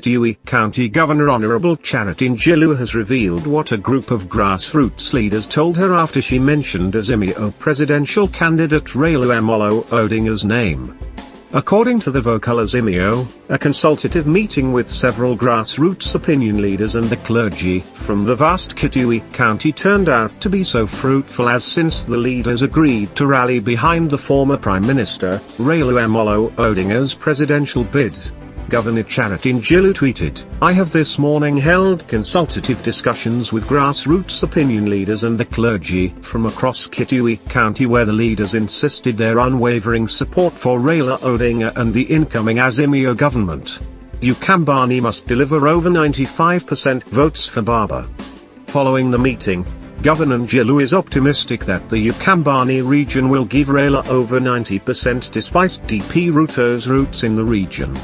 Kitui County Governor Honorable Charity Ngilu has revealed what a group of grassroots leaders told her after she mentioned Azimio presidential candidate Raila Amollo Odinga's name. According to the Vocal Azimio, a consultative meeting with several grassroots opinion leaders and the clergy from the vast Kitui County turned out to be so fruitful as since the leaders agreed to rally behind the former Prime Minister, Raila Amollo Odinga's presidential bid. Governor Charity Ngilu tweeted, "I have this morning held consultative discussions with grassroots opinion leaders and the clergy from across Kitui County where the leaders insisted their unwavering support for Raila Odinga and the incoming Azimio government. Ukambani must deliver over 95% votes for Baba." Following the meeting, Governor Ngilu is optimistic that the Ukambani region will give Raila over 90% despite DP Ruto's roots in the region.